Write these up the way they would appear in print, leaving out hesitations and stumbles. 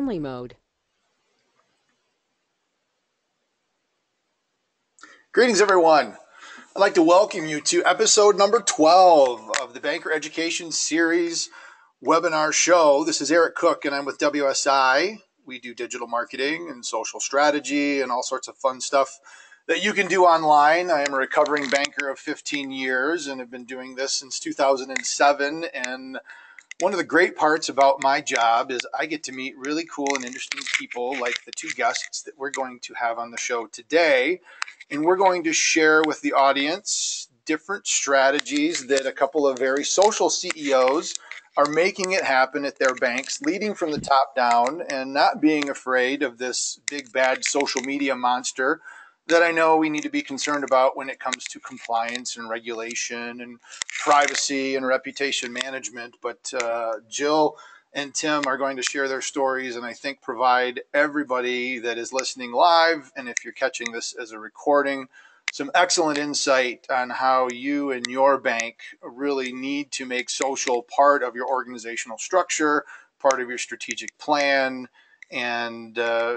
only mode. Greetings, everyone. I'd like to welcome you to episode number 12 of the Banker Education Series webinar show. This is Eric Cook, and I'm with WSI. We do digital marketing and social strategy and all sorts of fun stuff that you can do online. I am a recovering banker of 15 years and have been doing this since 2007. And one of the great parts about my job is I get to meet really cool and interesting people like the two guests that we're going to have on the show today. And we're going to share with the audience different strategies that a couple of very social CEOs are making it happen at their banks, leading from the top down and not being afraid of this big, bad social media monster that I know we need to be concerned about when it comes to compliance and regulation and privacy and reputation management. But Jill and Tim are going to share their stories and I think provide everybody that is listening live, and if you're catching this as a recording, some excellent insight on how you and your bank really need to make social part of your organizational structure, part of your strategic plan. And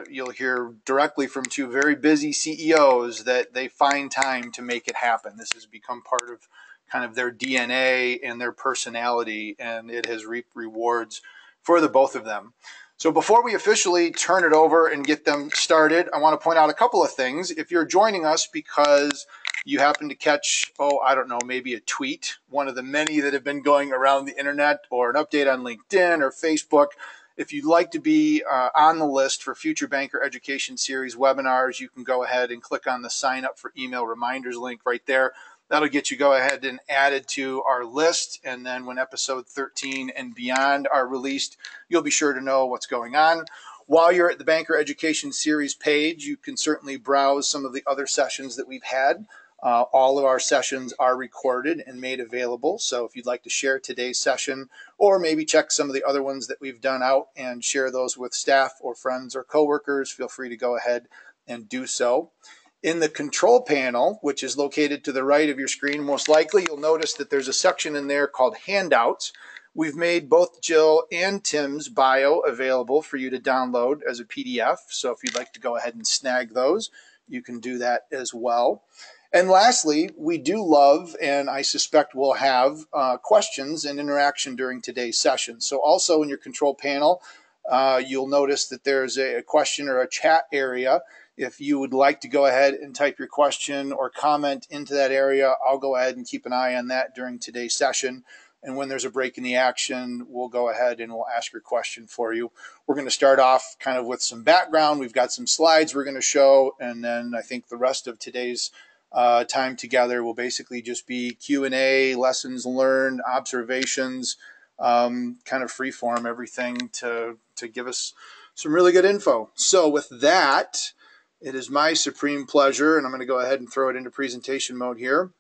you'll hear directly from two very busy CEOs that they find time to make it happen. This has become part of kind of their DNA and their personality, and it has reaped rewards for the both of them. So before we officially turn it over and get them started, I want to point out a couple of things. If you're joining us because you happen to catch, I don't know, maybe a tweet, one of the many that have been going around the internet, or an update on LinkedIn or Facebook, if you'd like to be on the list for future Banker Education Series webinars, you can go ahead and click on the sign up for email reminders link right there. That'll get you go ahead and added to our list. And then when episode 13 and beyond are released, you'll be sure to know what's going on. While you're at the Banker Education Series page, you can certainly browse some of the other sessions that we've had. All of our sessions are recorded and made available. So if you'd like to share today's session or maybe check some of the other ones that we've done out and share those with staff or friends or coworkers, feel free to go ahead and do so. In the control panel, which is located to the right of your screen, most likely you'll notice that there's a section in there called handouts. We've made both Jill and Tim's bio available for you to download as a PDF. So if you'd like to go ahead and snag those, you can do that as well. And lastly, we do love, and I suspect we'll have questions and interaction during today's session. So also in your control panel, you'll notice that there's a question or a chat area. If you would like to go ahead and type your question or comment into that area, I'll go ahead and keep an eye on that during today's session. And when there's a break in the action, we'll go ahead and we'll ask your question for you. We're going to start off kind of with some background. We've got some slides we're going to show, and then I think the rest of today's time together will basically just be Q&A, lessons learned, observations, kind of free form everything to give us some really good info. So with that, it is my supreme pleasure, and I'm going to go ahead and throw it into presentation mode here,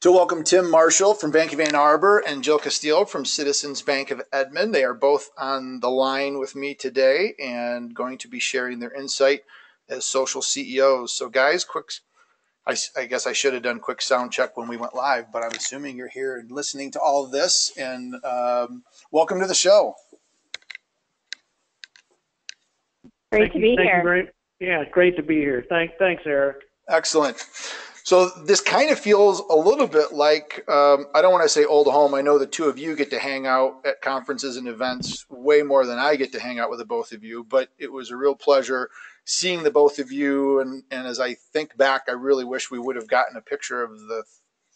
to welcome Tim Marshall from Bank of Ann Arbor and Jill Castilla from Citizens Bank of Edmond. They are both on the line with me today and going to be sharing their insight as social CEOs. So guys, I guess I should have done quick sound check when we went live, but I'm assuming you're here and listening to all of this, and welcome to the show. Great to be here. Yeah, great to be here. Thanks, Eric. Excellent. So this kind of feels a little bit like, I don't want to say old home. I know the two of you get to hang out at conferences and events way more than I get to hang out with the both of you, but it was a real pleasure seeing the both of you. And as I think back, I really wish we would have gotten a picture of the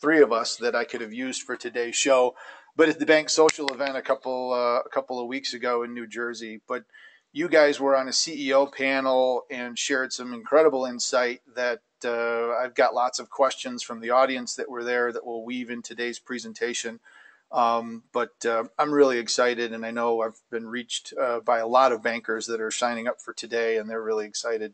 three of us that I could have used for today's show, but at the Bank Social event a couple of weeks ago in New Jersey. But you guys were on a CEO panel and shared some incredible insight that I've got lots of questions from the audience that were there that we'll weave in today's presentation. But I'm really excited, and I know I've been reached by a lot of bankers that are signing up for today, and they're really excited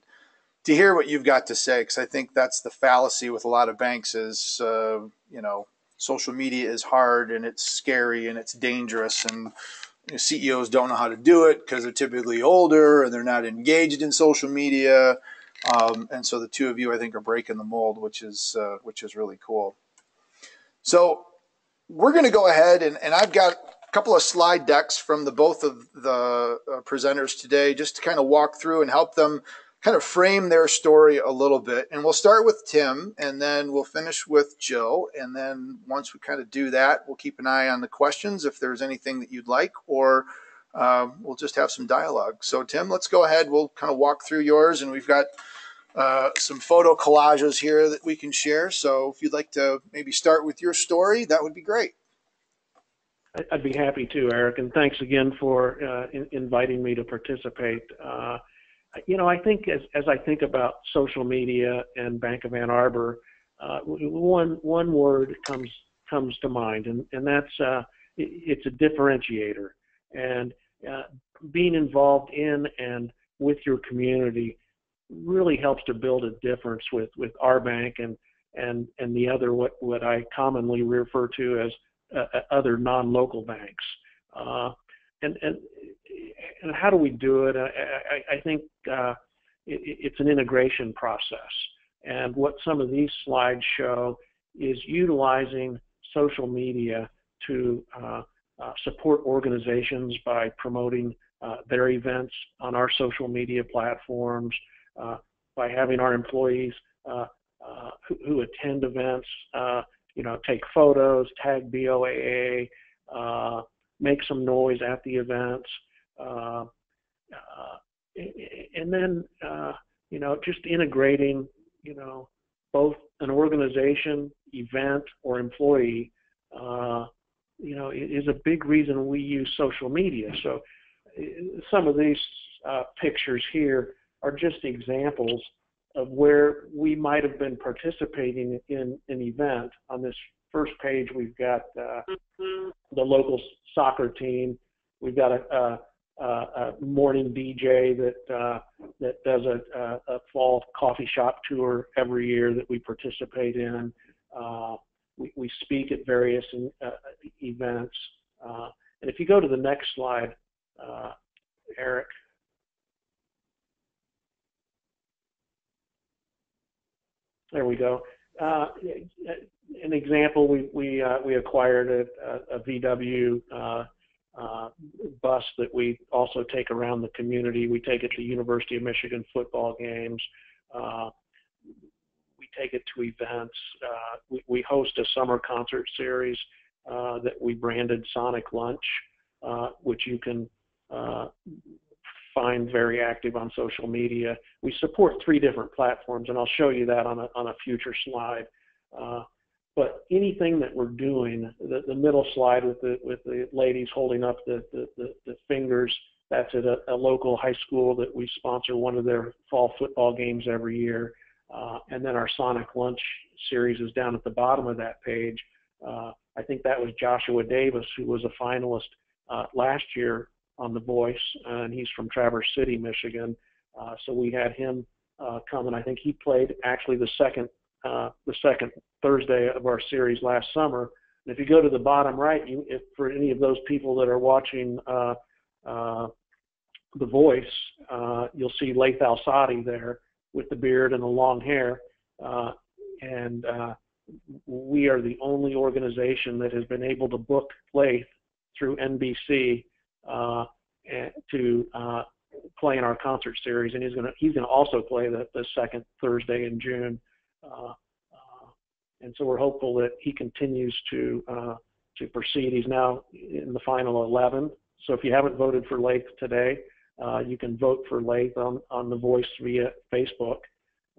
to hear what you've got to say, because I think that's the fallacy with a lot of banks is, you know, social media is hard and it's scary and it's dangerous, and CEOs don't know how to do it because they're typically older and they're not engaged in social media. And so the two of you, I think, are breaking the mold, which is really cool. So we're going to go ahead and I've got couple of slide decks from the both of the presenters today, just to kind of walk through and help them kind of frame their story a little bit. And we'll start with Tim, and then we'll finish with Jill. And then once we kind of do that, we'll keep an eye on the questions if there's anything that you'd like, or we'll just have some dialogue. So Tim, let's go ahead. We'll kind of walk through yours, and we've got some photo collages here that we can share. So if you'd like to maybe start with your story, that would be great. I'd be happy to, Eric, and thanks again for inviting me to participate. You know, I think as I think about social media and Bank of Ann Arbor, one word comes to mind, and that's it's a differentiator. And being involved in and with your community really helps to build a difference with our bank and the other what I commonly refer to as other non-local banks. And how do we do it? I think it's an integration process. And what some of these slides show is utilizing social media to support organizations by promoting their events on our social media platforms, by having our employees who attend events, you know, take photos, tag BOAA, make some noise at the events, and then, you know, just integrating, you know, both an organization, event, or employee, you know, is a big reason we use social media. So some of these pictures here are just examples of where we might have been participating in an event. On this first page, we've got the local soccer team. We've got a morning DJ that does a fall coffee shop tour every year that we participate in. We speak at various events. And if you go to the next slide, Eric. There we go. An example, we acquired a VW bus that we also take around the community. We take it to University of Michigan football games. We take it to events. We host a summer concert series that we branded Sonic Lunch, which you can find very active on social media. We support 3 different platforms, and I'll show you that on a future slide. But anything that we're doing, the middle slide with the ladies holding up the fingers, that's at a local high school that we sponsor one of their fall football games every year. And then our Sonic Lunch series is down at the bottom of that page. I think that was Joshua Davis, who was a finalist last year on The Voice, and he's from Traverse City, Michigan. So we had him come, and I think he played actually the second Thursday of our series last summer. And if you go to the bottom right, if for any of those people that are watching The Voice, you'll see Laith Al-Saadi there with the beard and the long hair. And we are the only organization that has been able to book Laith through NBC to play in our concert series, and he's gonna also play the second Thursday in June, and so we're hopeful that he continues to proceed. He's now in the final 11. So if you haven't voted for Laith today, you can vote for Laith on The Voice via Facebook.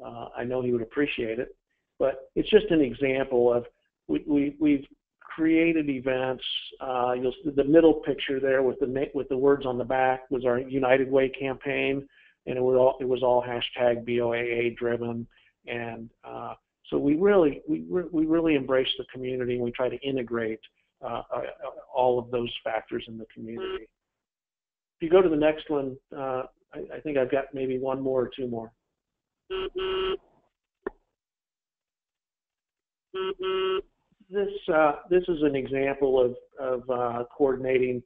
I know he would appreciate it, but it's just an example of we've created events. You'll see the middle picture there with the words on the back was our United Way campaign, and it was all hashtag BOAA driven. And so we really embrace the community, and we try to integrate all of those factors in the community. If you go to the next one, I think I've got maybe one more or two more. This is an example of coordinating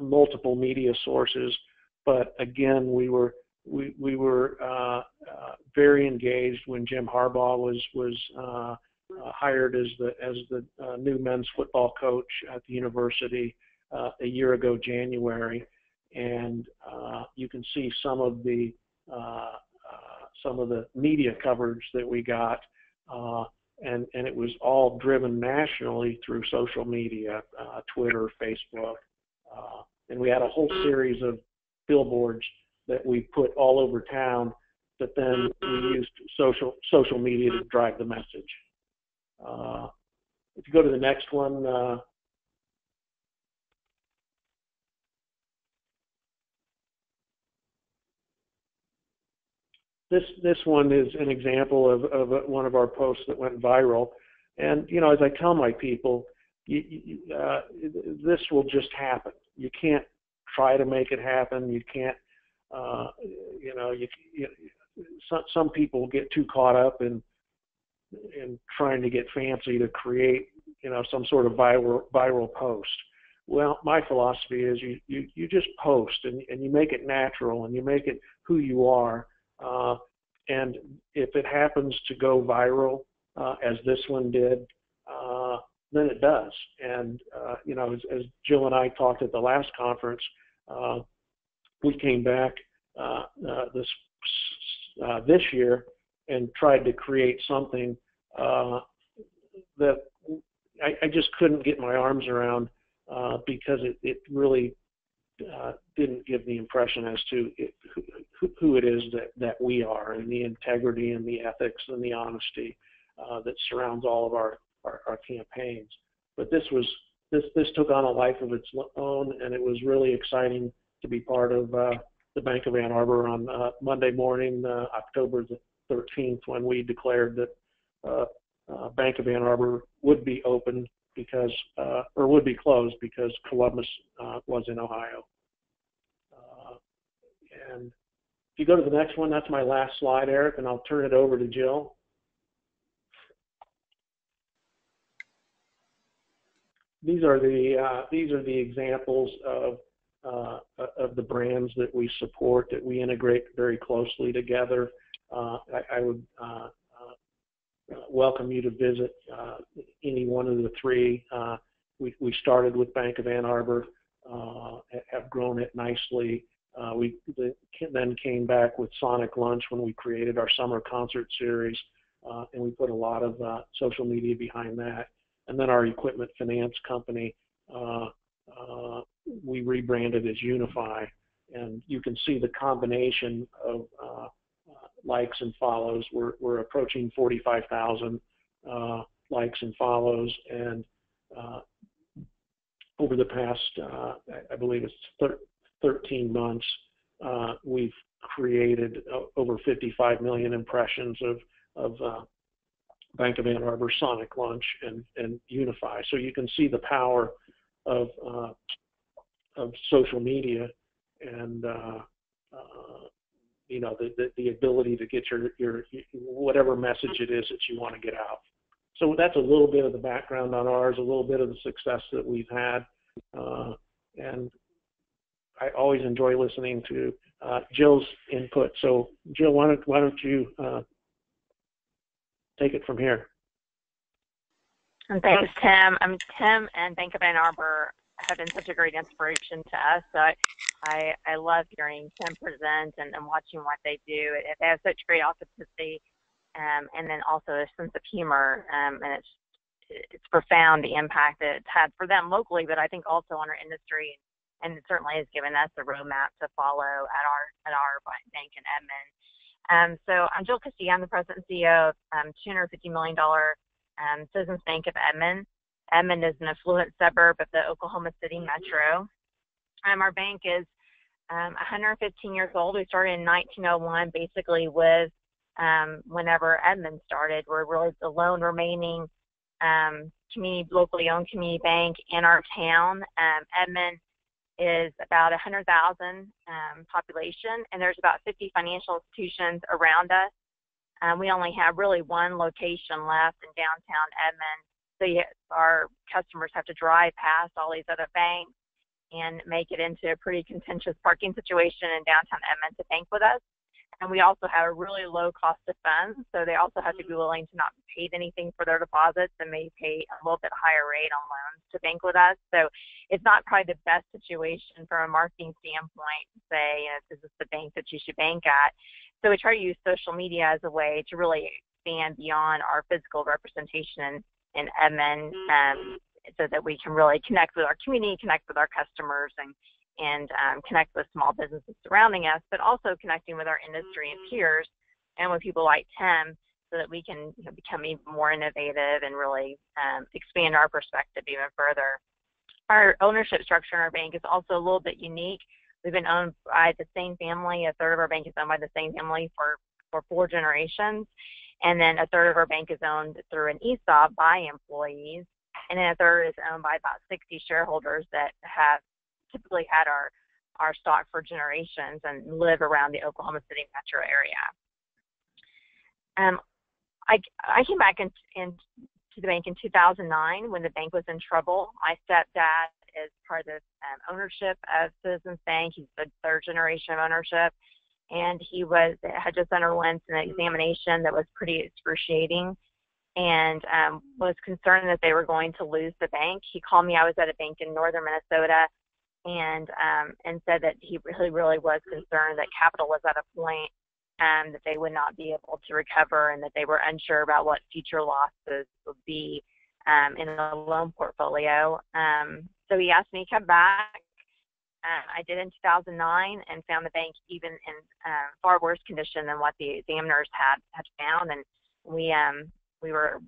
multiple media sources, but again, we were very engaged when Jim Harbaugh was hired as the new men's football coach at the university. a year ago January, and you can see some of the media coverage that we got, and it was all driven nationally through social media, Twitter, Facebook, and we had a whole series of billboards that we put all over town. But then we used social media to drive the message. If you go to the next one, this one is an example of one of our posts that went viral. And you know, as I tell my people, this will just happen. You can't try to make it happen. You can't, you know, some people get too caught up in trying to get fancy to create, you know, some sort of viral post. Well, my philosophy is you just post and you make it natural and you make it who you are. And if it happens to go viral, as this one did, then it does. And you know, as Jill and I talked at the last conference, we came back this year and tried to create something that I just couldn't get my arms around, because it really didn't give the impression as to who it is that we are, and the integrity and the ethics and the honesty that surrounds all of our campaigns. But this took on a life of its own, and it was really exciting to be part of the Bank of Ann Arbor on Monday morning, October the 13th, when we declared that Bank of Ann Arbor would be open because, or would be closed because Columbus was in Ohio. And if you go to the next one, that's my last slide, Eric, and I'll turn it over to Jill. These are the examples of the brands that we support, that we integrate very closely together. I would welcome you to visit any one of the three. We started with Bank of Ann Arbor, have grown it nicely. We then came back with Sonic Lunch when we created our summer concert series, and we put a lot of social media behind that. And then our equipment finance company, we rebranded as Unify, and you can see the combination of likes and follows. We're approaching 45,000 likes and follows, and over the past, I believe it's 13 months, we've created over 55 million impressions of Bank of Ann Arbor, Sonic Lunch, and Unify. So you can see the power of social media, and you know, the ability to get your whatever message it is that you want to get out. So that's a little bit of the background on ours, a little bit of the success that we've had, and I always enjoy listening to Jill's input. So Jill, why don't you take it from here? And thanks, Tim. Tim and Bank of Ann Arbor have been such a great inspiration to us. So I love hearing Tim present and watching what they do. They have such great authenticity, and then also a sense of humor, and it's profound, the impact that it's had for them locally, but I think also on our industry, and it certainly has given us a roadmap to follow at our bank in Edmond. So I'm Jill Castilla. I'm the President and CEO of $250 million Citizens Bank of Edmond. Edmond is an affluent suburb of the Oklahoma City metro. Our bank is 115 years old. We started in 1901, basically with whenever Edmond started. We're really the lone remaining locally owned community bank in our town. Edmond is about 100,000 population, and there's about 50 financial institutions around us. We only have really one location left in downtown Edmond, so our customers have to drive past all these other banks and make it into a pretty contentious parking situation in downtown Edmond to bank with us. And we also have a really low cost of funds, so they also have to be willing to not pay anything for their deposits and may pay a little bit higher rate on loans to bank with us. So it's not probably the best situation from a marketing standpoint to say, you know, this is the bank that you should bank at. So we try to use social media as a way to really expand beyond our physical representation in Edmond, so that we can really connect with our community, connect with our customers, and connect with small businesses surrounding us, but also connecting with our industry and peers and with people like Tim, so that we can, you know, become even more innovative and really expand our perspective even further. Our ownership structure in our bank is also a little bit unique. We've been owned by the same family. A third of our bank is owned by the same family for 4 generations. And then a third of our bank is owned through an ESOP by employees. And then a third is owned by about 60 shareholders that have typically had our stock for generations and live around the Oklahoma City metro area. I came back into the bank in 2009 when the bank was in trouble. My stepdad is part of the ownership of Citizens Bank. He's the third generation of ownership, and he had just underwent an examination that was pretty excruciating, and was concerned that they were going to lose the bank. He called me. I was at a bank in northern Minnesota, and said that he really was concerned that capital was at a point that they would not be able to recover, and that they were unsure about what future losses would be in the loan portfolio. So he asked me to come back. I did in 2009 and found the bank even in far worse condition than what the examiners had found, and we were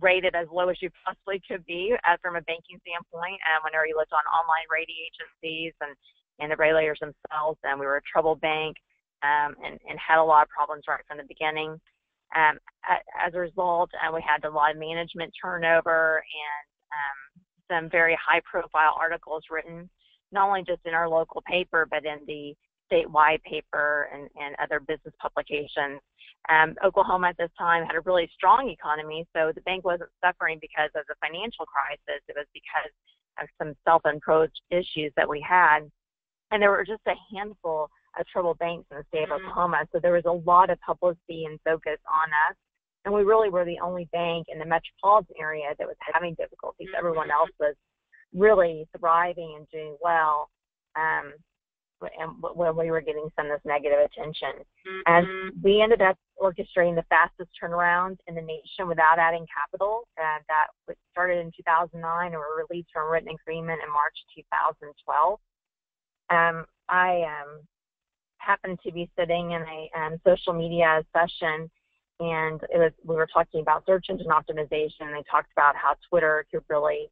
rated as low as you possibly could be from a banking standpoint. And whenever you looked on online rating agencies and the regulators themselves, and we were a troubled bank and had a lot of problems right from the beginning. As a result, we had a lot of management turnover and some very high-profile articles written, not only just in our local paper, but in the statewide paper and other business publications. Oklahoma at this time had a really strong economy, so the bank wasn't suffering because of the financial crisis. It was because of some self-imposed issues that we had. And there were just a handful of troubled banks in the state of Oklahoma, so there was a lot of publicity and focus on us. And we really were the only bank in the metropolitan area that was having difficulties. Everyone else was really thriving and doing well. And when we were getting some of this negative attention. And we ended up orchestrating the fastest turnaround in the nation without adding capital. And that started in 2009 and were released from a written agreement in March 2012. I happened to be sitting in a social media session, and we were talking about search engine optimization. And they talked about how Twitter could really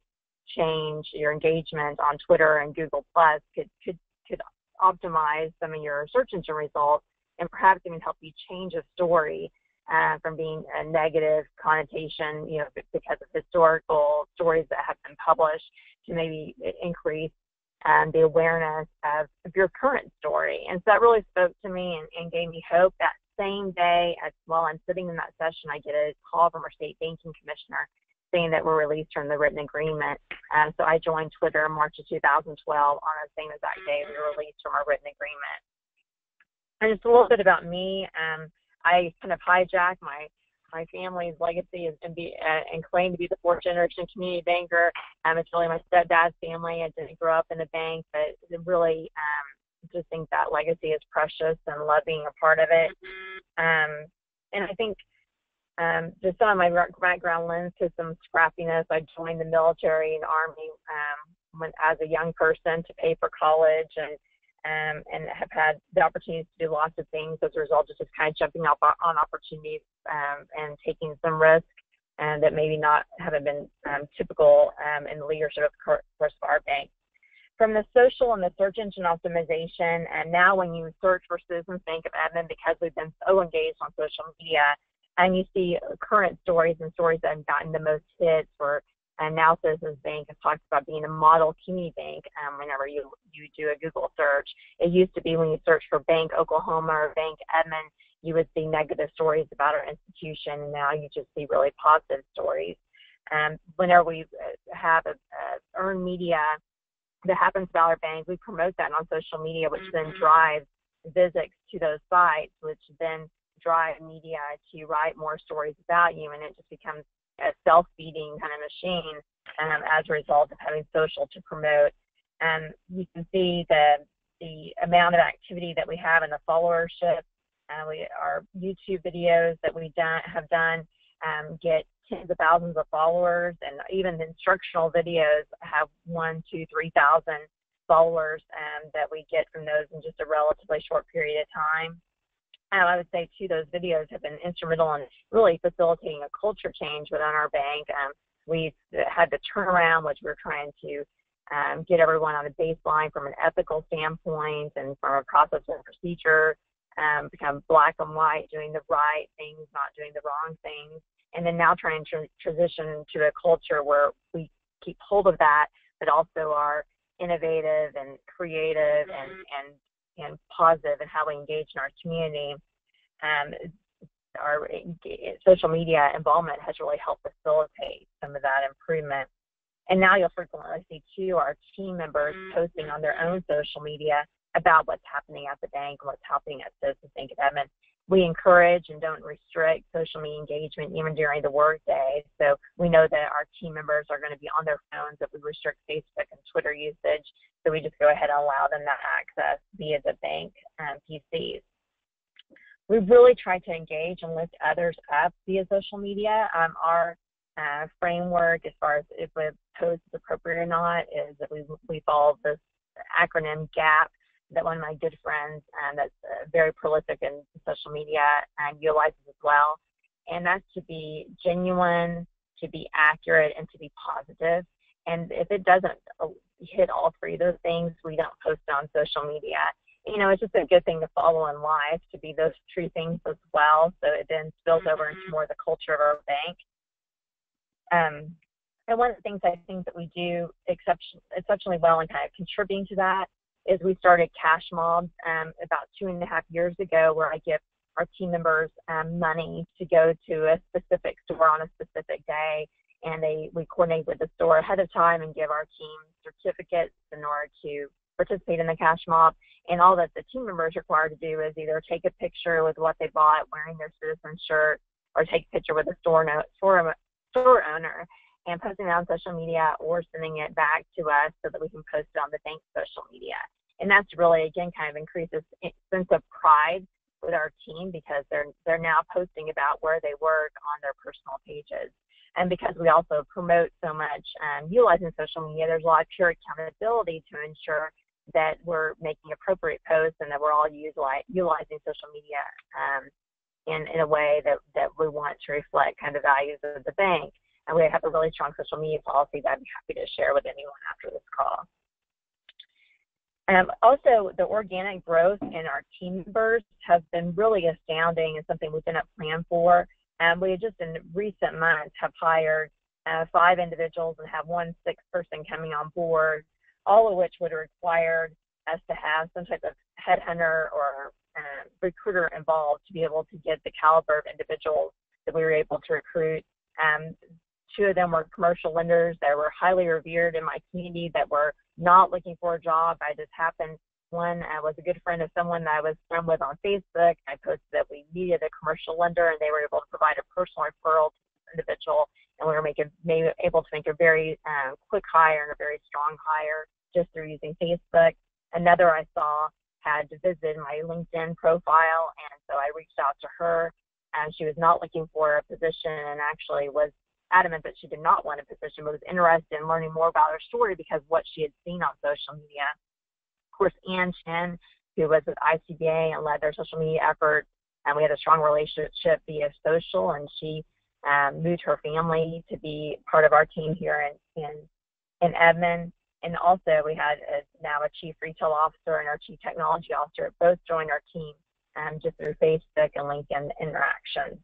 change your engagement on Twitter, and Google Plus could optimize some of your search engine results and perhaps even help you change a story from being a negative connotation, you know, because of historical stories that have been published, to maybe increase the awareness of your current story. And so that really spoke to me and gave me hope. That same day, while I'm sitting in that session, I get a call from our state banking commissioner saying that we're released from the written agreement. So I joined Twitter in March of 2012. On the same exact day, we were released from our written agreement. And just a little bit about me. I kind of hijacked my family's legacy and claim to be the fourth generation community banker. It's really my stepdad's family. I didn't grow up in a bank, but really just think that legacy is precious and love being a part of it. And I think just on my background lens to some scrappiness, I joined the military and army as a young person to pay for college, and have had the opportunities to do lots of things as a result of just kind of jumping up on opportunities and taking some risk, and that maybe not haven't been typical in the leadership of course of our bank. From the social and the search engine optimization, and now when you search for Citizens Bank of Edmond, because we've been so engaged on social media, and you see current stories and stories that have gotten the most hits. And now Citizens Bank has talked about being a model community bank whenever you do a Google search. It used to be when you search for Bank Oklahoma or Bank Edmond, you would see negative stories about our institution, and now you just see really positive stories. Whenever we have earned media that happens about our bank, we promote that on social media, which then drives visits to those sites, which then drive media to write more stories about you, and it just becomes a self-feeding kind of machine as a result of having social to promote. You can see the amount of activity that we have in the followership. Our YouTube videos that we have done get tens of thousands of followers, and even the instructional videos have 1,000 to 3,000 followers that we get from those in just a relatively short period of time. I would say, too, those videos have been instrumental in really facilitating a culture change within our bank. We've had the turnaround, which we're trying to get everyone on a baseline from an ethical standpoint and from a process and procedure, become black and white, doing the right things, not doing the wrong things, and then now trying to transition to a culture where we keep hold of that, but also are innovative and creative and positive in how we engage in our community. Our social media involvement has really helped facilitate some of that improvement. And now you'll frequently see, too, our team members posting on their own social media about what's happening at the bank and what's happening at Citizens Bank of Edmond. We encourage and don't restrict social media engagement even during the workday. So we know that our team members are going to be on their phones if we restrict Facebook and Twitter usage. So we just go ahead and allow them that access via the bank PCs. We really try to engage and lift others up via social media. Our framework, as far as if a post is appropriate or not, is that we follow this acronym GAP. That one of my good friends that's very prolific in social media and utilizes as well. And that's to be genuine, to be accurate, and to be positive. And if it doesn't hit all three of those things, we don't post it on social media. You know, it's just a good thing to follow in life, to be those three things as well. So it then spills over into more of the culture of our bank. And one of the things I think that we do exceptionally well and kind of contributing to that is we started Cash Mobs about 2.5 years ago, where I give our team members money to go to a specific store on a specific day, and we coordinate with the store ahead of time and give our team certificates in order to participate in the Cash Mob. And all that the team member is required to do is either take a picture with what they bought wearing their Citizen shirt, or take a picture with a store owner and posting it on social media, or sending it back to us so that we can post it on the bank's social media. And that's really, again, kind of increases a sense of pride with our team, because they're now posting about where they work on their personal pages. And because we also promote so much utilizing social media, there's a lot of peer accountability to ensure that we're making appropriate posts and that we're all utilizing social media in a way that we want to reflect kind of the values of the bank. And we have a really strong social media policy that I'd be happy to share with anyone after this call. Also, the organic growth in our team members has been really astounding and something we didn't plan for. We just in recent months have hired 5 individuals and have 1 sixth person coming on board, all of which would have required us to have some type of headhunter or recruiter involved to be able to get the caliber of individuals that we were able to recruit. 2 of them were commercial lenders that were highly revered in my community that were not looking for a job. I just happened, one was a good friend of someone that I was friend with on Facebook. I posted that we needed a commercial lender, and they were able to provide a personal referral to this individual, and we were able to make a very quick hire and a very strong hire just through using Facebook. Another I saw had visited my LinkedIn profile, and so I reached out to her. She was not looking for a position and actually was adamant that she did not want a position, but was interested in learning more about her story because what she had seen on social media. Of course, Ann Chen, who was with ICBA and led their social media efforts, and we had a strong relationship via social, and she moved her family to be part of our team here in Edmond. And also we had now a chief retail officer and our chief technology officer both joined our team. Just through Facebook and LinkedIn interactions.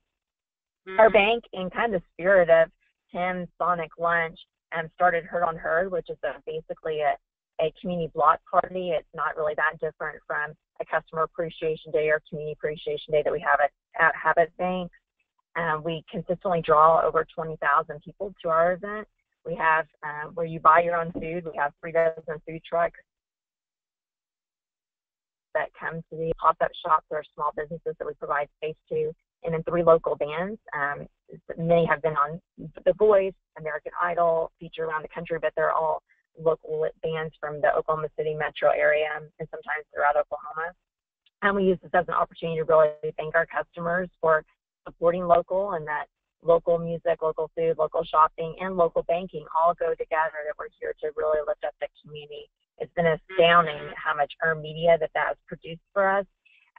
Our bank, in kind of the spirit of Tim's Sonic Lunch, started Herd on Herd, which is basically a community block party. It's not really that different from a customer appreciation day or community appreciation day that we have at Habit Bank. We consistently draw over 20,000 people to our event. We have where you buy your own food. We have 3 dozen food trucks. that come to the pop-up shops or small businesses that we provide space to, and then 3 local bands. Many have been on The Voice, American Idol, feature around the country, but they're all local bands from the Oklahoma City metro area and sometimes throughout Oklahoma. And we use this as an opportunity to really thank our customers for supporting local, and that local music, local food, local shopping, and local banking all go together, that we're here to really lift up the community. It's been astounding how much earned media that has produced for us,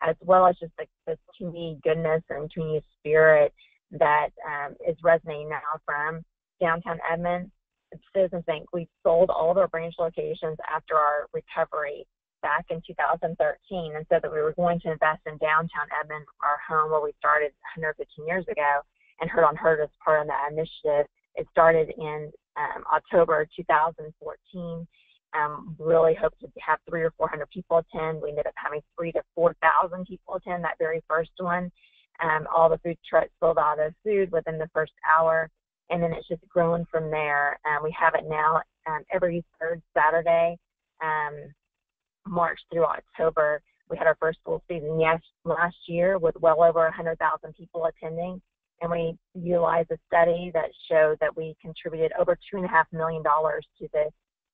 as well as just like this community goodness and community spirit that is resonating now from downtown Edmond. Citizens Bank, we sold all of our branch locations after our recovery back in 2013, and said that we were going to invest in downtown Edmond, our home where we started 115 years ago, and Herd on Herd as part of that initiative. It started in October 2014. Really hope to have 300 or 400 people attend. We ended up having 3,000 to 4,000 people attend that very first one. All the food trucks sold out of food within the first hour. And then it's just grown from there. We have it now every third Saturday, March through October. We had our first full season last year with well over 100,000 people attending. And we utilized a study that showed that we contributed over $2.5 million to the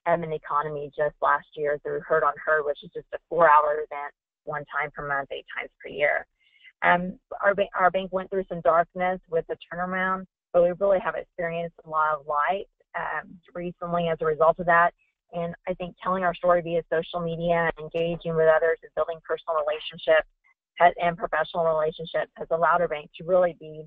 Edmond economy just last year through Herd on Herd, which is just a 4-hour event, 1 time per month, 8 times per year. Our bank went through some darkness with the turnaround, but we really have experienced a lot of light recently as a result of that. And I think telling our story via social media, engaging with others, and building personal relationships and professional relationships has allowed our bank to really be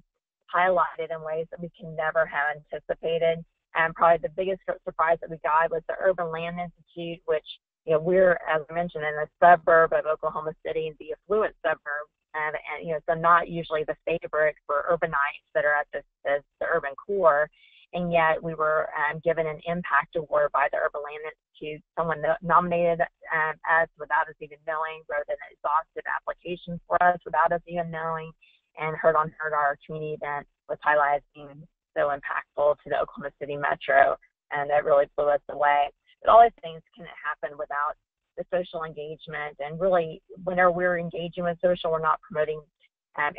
highlighted in ways that we can never have anticipated. And probably the biggest surprise that we got was the Urban Land Institute, which, you know, we're, as I mentioned, in a suburb of Oklahoma City, the affluent suburb. And you know, so not usually the favorite for urbanites that are at the urban core. And yet we were given an impact award by the Urban Land Institute. Someone nominated us without us even knowing, wrote an exhaustive application for us without us even knowing, and Herd on Herd, our community event, was highlighted as being so impactful to the Oklahoma City metro, and that really blew us away. But all these things couldn't happen without the social engagement, and really whenever we're engaging with social, we're not promoting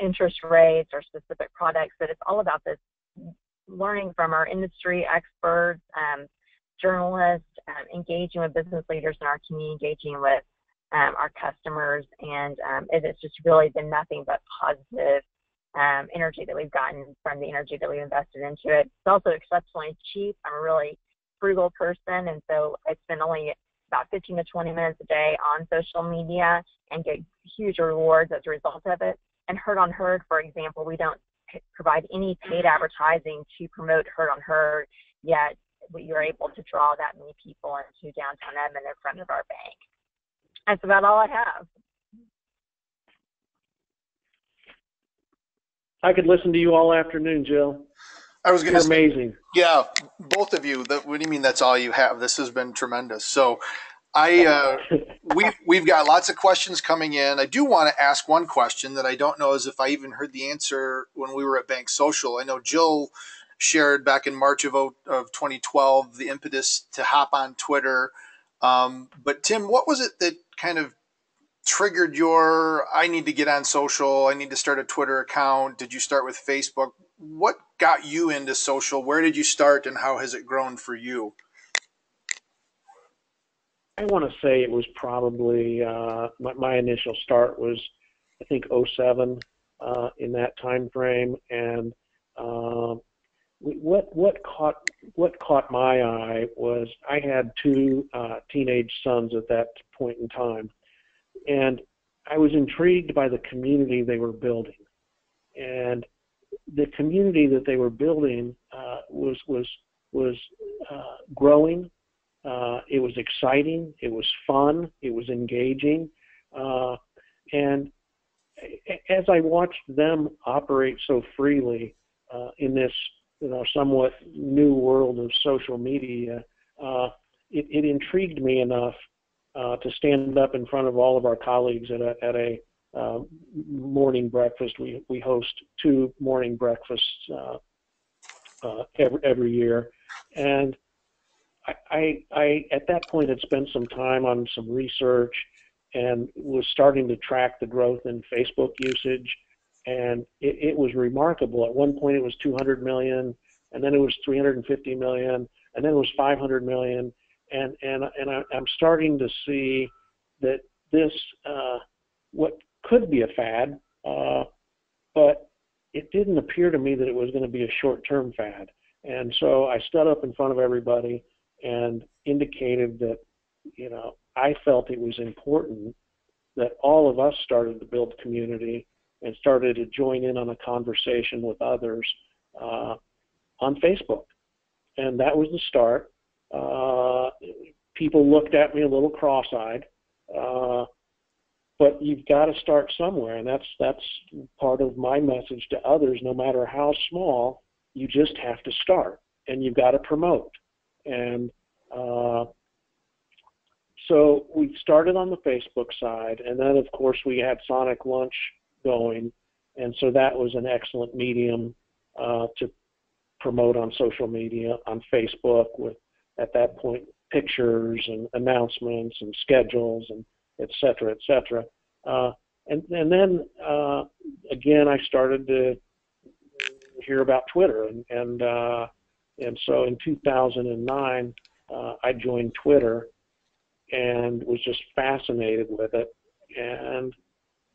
interest rates or specific products, but it's all about this learning from our industry experts, journalists, engaging with business leaders in our community, engaging with our customers, and it's just really been nothing but positive energy that we've gotten from the energy that we've invested into it. It's also exceptionally cheap. I'm a really frugal person, and so I spend only about 15 to 20 minutes a day on social media and get huge rewards as a result of it. And Herd on Herd, for example, we don't provide any paid advertising to promote Herd on Herd, yet you're able to draw that many people into downtown Edmond in front of our bank. That's about all I have. I could listen to you all afternoon, Jill. I was going to say, amazing. Yeah, both of you. What do you mean that's all you have? This has been tremendous. So we've got lots of questions coming in. I do want to ask one question that I don't know as if I even heard the answer when we were at Bank Social. I know Jill shared back in March of 2012 the impetus to hop on Twitter. But Tim, what was it that kind of triggered your, I need to get on social, I need to start a Twitter account? Did you start with Facebook? What got you into social? Where did you start, and how has it grown for you? I want to say it was probably, my initial start was, I think, 07 in that time frame. And what caught my eye was I had 2 teenage sons at that point in time, and I was intrigued by the community they were building. And the community that they were building was growing. It was exciting. It was fun. It was engaging. And as I watched them operate so freely in this, you know, somewhat new world of social media, it intrigued me enough to stand up in front of all of our colleagues at a morning breakfast. We host 2 morning breakfasts every year, and I at that point had spent some time on some research and was starting to track the growth in Facebook usage, and it was remarkable. At one point it was 200 million, and then it was 350 million, and then it was 500 million, and I'm starting to see that this, what could be a fad, but it didn't appear to me that it was going to be a short-term fad. And so I stood up in front of everybody and indicated that, you know, I felt it was important that all of us started to build community and started to join in on a conversation with others on Facebook. And that was the start. People looked at me a little cross-eyed, but you've got to start somewhere, and that's part of my message to others. No matter how small, you just have to start, and you've got to promote. And so we started on the Facebook side, and then of course we had Sonic Lunch going, and so that was an excellent medium to promote on social media, on Facebook, with at that point pictures and announcements and schedules and etc., etc. And then again, I started to hear about Twitter, and so in 2009, I joined Twitter and was just fascinated with it, and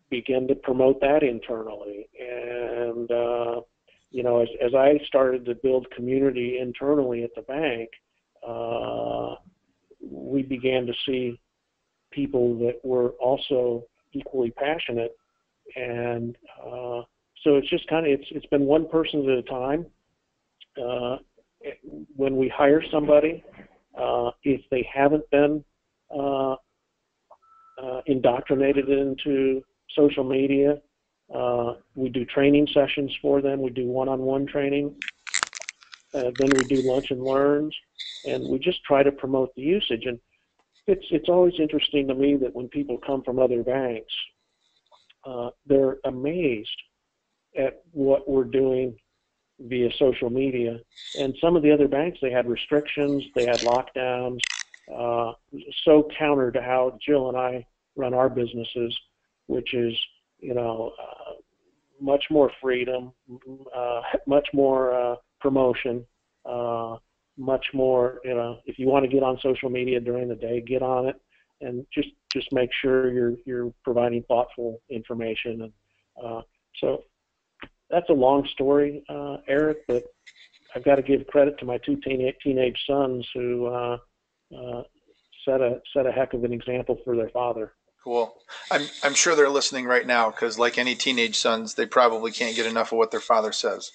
began to promote that internally. And you know, as I started to build community internally at the bank, we began to see people that were also equally passionate, and so it's just kind of it's been one person at a time. When we hire somebody, if they haven't been indoctrinated into social media, we do training sessions for them. We do one-on-one training. Then we do lunch and learns, and we just try to promote the usage. And it's always interesting to me that when people come from other banks, they're amazed at what we're doing via social media. And some of the other banks, they had restrictions, they had lockdowns, so counter to how Jill and I run our businesses, which is, you know, much more freedom, much more promotion, much more, you know, if you want to get on social media during the day, get on it, and just make sure you're providing thoughtful information. And so that's a long story, Eric, but I've got to give credit to my two teenage sons who set a heck of an example for their father. Cool. I'm sure they're listening right now, because like any teenage sons, they probably can't get enough of what their father says.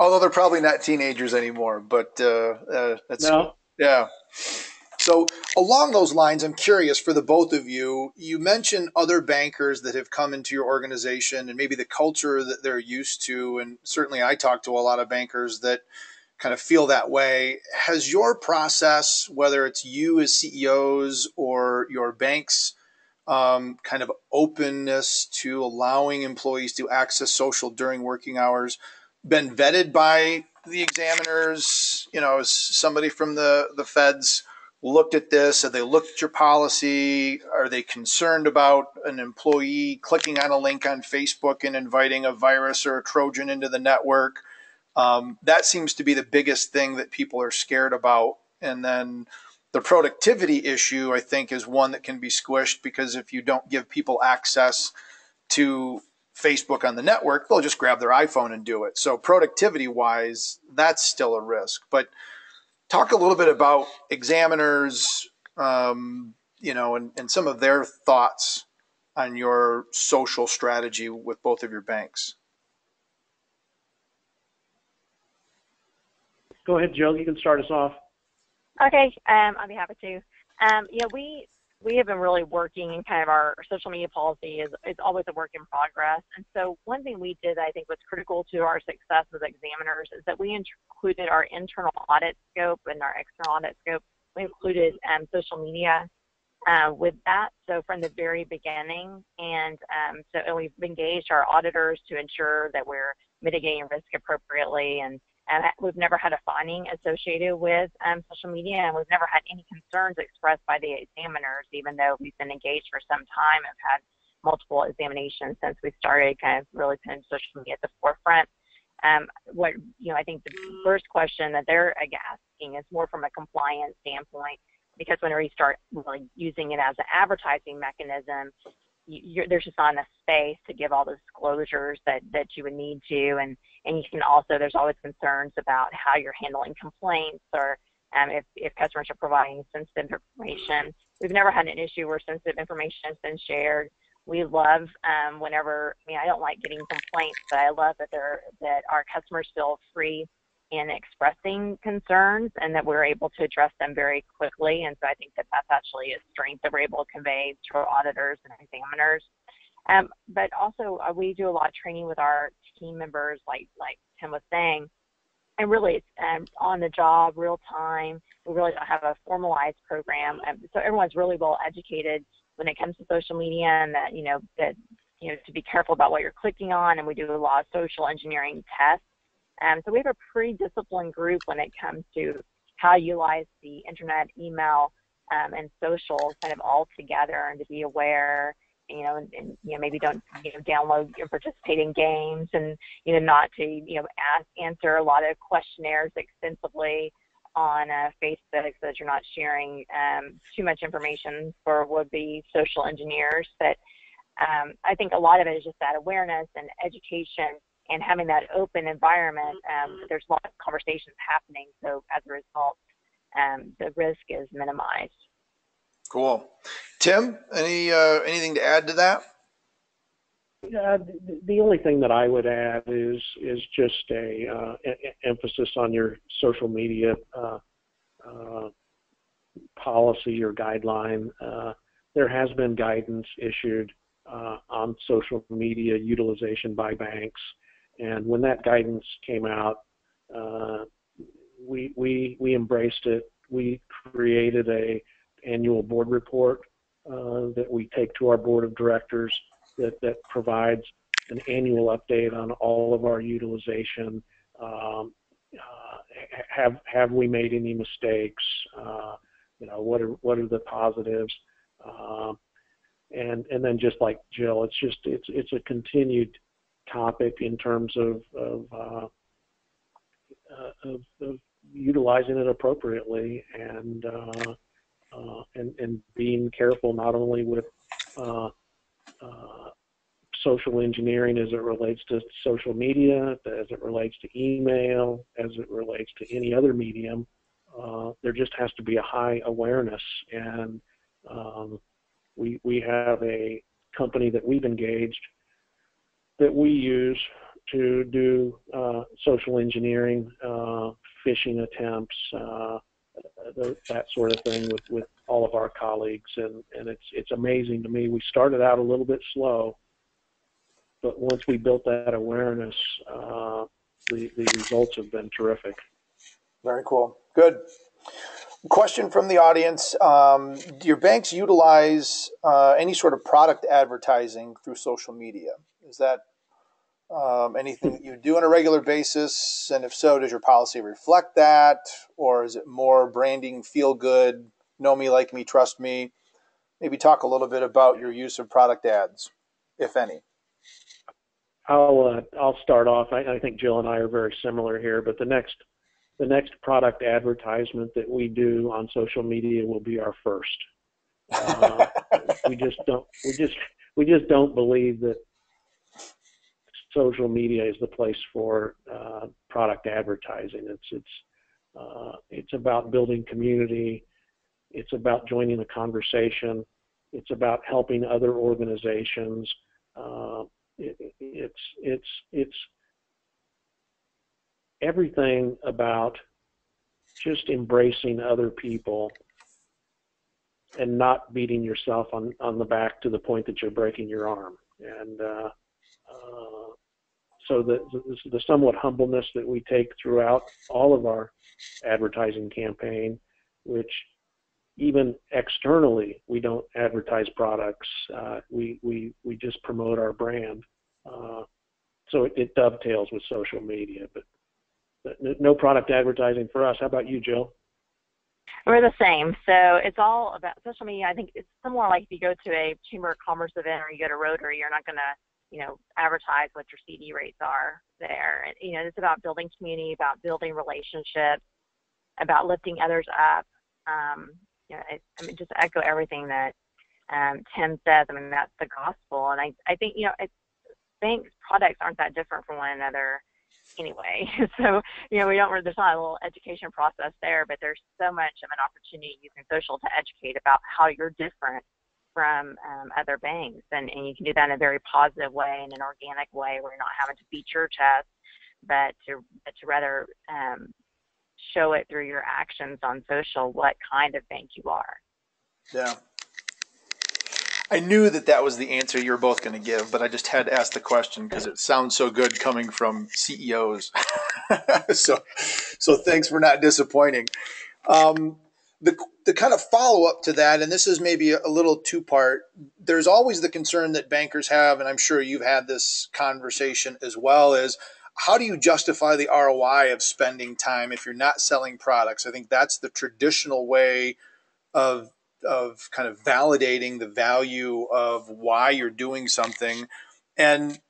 Although they're probably not teenagers anymore, but that's no. Yeah. So along those lines, I'm curious for the both of you, you mentioned other bankers that have come into your organization and maybe the culture that they're used to, and certainly I talk to a lot of bankers that kind of feel that way. Has your process, whether it's you as CEOs or your bank's kind of openness to allowing employees to access social during working hours, been vetted by the examiners? You know, has somebody from the feds looked at this? Have they looked at your policy? Are they concerned about an employee clicking on a link on Facebook and inviting a virus or a Trojan into the network? That seems to be the biggest thing that people are scared about. And then the productivity issue, I think, is one that can be squished, because if you don't give people access to Facebook on the network, they'll just grab their iPhone and do it. So productivity-wise, that's still a risk. But talk a little bit about examiners, you know, and some of their thoughts on your social strategy with both of your banks. Go ahead, Jill. You can start us off. Okay, I'll be happy to. Yeah, we have been really working in kind of our social media policy is always a work in progress. And so one thing we did, I think, was critical to our success as examiners is that we included our internal audit scope and our external audit scope. We included social media with that, so from the very beginning. And so we've engaged our auditors to ensure that we're mitigating risk appropriately, and and we've never had a finding associated with social media, and we've never had any concerns expressed by the examiners, even though we've been engaged for some time and have had multiple examinations since we started kind of really putting social media at the forefront. What, you know, I think the first question that they're asking is more from a compliance standpoint, because whenever you start really using it as an advertising mechanism, there's just not enough space to give all the disclosures that you would need to, and you can also, there's always concerns about how you're handling complaints, or if customers are providing sensitive information. We've never had an issue where sensitive information has been shared. We love whenever, I mean, I don't like getting complaints, but I love that our customers feel free in expressing concerns, and that we're able to address them very quickly. And so I think that that's actually a strength that we're able to convey to our auditors and examiners. But also we do a lot of training with our team members, like Tim was saying, and really it's on the job, real time. We really don't have a formalized program. So everyone's really well educated when it comes to social media, and that to be careful about what you're clicking on. And we do a lot of social engineering tests. So we have a pretty disciplined group when it comes to how you utilize the internet, email, and social kind of all together, and to be aware, and maybe don't download or participate in games, and not to answer a lot of questionnaires extensively on Facebook, so that you're not sharing too much information for would-be social engineers. But I think a lot of it is just that awareness and education, and having that open environment. There's lots of conversations happening, so as a result, the risk is minimized. Cool. Tim, anything to add to that? The only thing that I would add is just an emphasis on your social media policy or guideline. There has been guidance issued on social media utilization by banks. And when that guidance came out, we embraced it. We created an annual board report that we take to our board of directors that provides an annual update on all of our utilization. Have we made any mistakes? What are the positives? And then, just like Jill, it's a continued topic in terms of utilizing it appropriately, and being careful not only with social engineering as it relates to social media, as it relates to email, as it relates to any other medium. There just has to be a high awareness, and we have a company that we've engaged that we use to do social engineering, phishing attempts, that sort of thing with all of our colleagues, and it's amazing to me. We started out a little bit slow, but once we built that awareness, the results have been terrific. Very cool. Good. Question from the audience. Do your banks utilize any sort of product advertising through social media? Is that anything that you do on a regular basis? And if so, does your policy reflect that? Or is it more branding, feel good, know me, like me, trust me? Maybe talk a little bit about your use of product ads, if any. I'll start off. I think Jill and I are very similar here, but the next product advertisement that we do on social media will be our first. We just don't believe that social media is the place for product advertising. It's about building community. It's about joining a conversation. It's about helping other organizations. It's everything about just embracing other people and not beating yourself on the back to the point that you're breaking your arm. And so the somewhat humbleness that we take throughout all of our advertising campaign, which even externally we don't advertise products, we just promote our brand. So it dovetails with social media, but No product advertising for us. How about you, Jill? We're the same. So it's all about social media. I think it's similar, like if you go to a Chamber of Commerce event or you go to Rotary, you're not going to, you know, advertise what your CD rates are there. And, you know, it's about building community, about building relationships, about lifting others up. You know, I mean, just echo everything that Tim says. I mean, that's the gospel. And I think, you know, banks' products aren't that different from one another anyway. So, you know, there's not a little education process there, but there's so much of an opportunity using social to educate about how you're different from other banks, and you can do that in a very positive way, in an organic way, where you're not having to beat your chest, but to rather show it through your actions on social what kind of bank you are. Yeah. I knew that was the answer you were both going to give, but I just had to ask the question because it sounds so good coming from CEOs. So thanks for not disappointing. The kind of follow-up to that, and this is maybe a little two-part, there's always the concern that bankers have, and I'm sure you've had this conversation as well, is how do you justify the ROI of spending time if you're not selling products? I think that's the traditional way of kind of validating the value of why you're doing something. And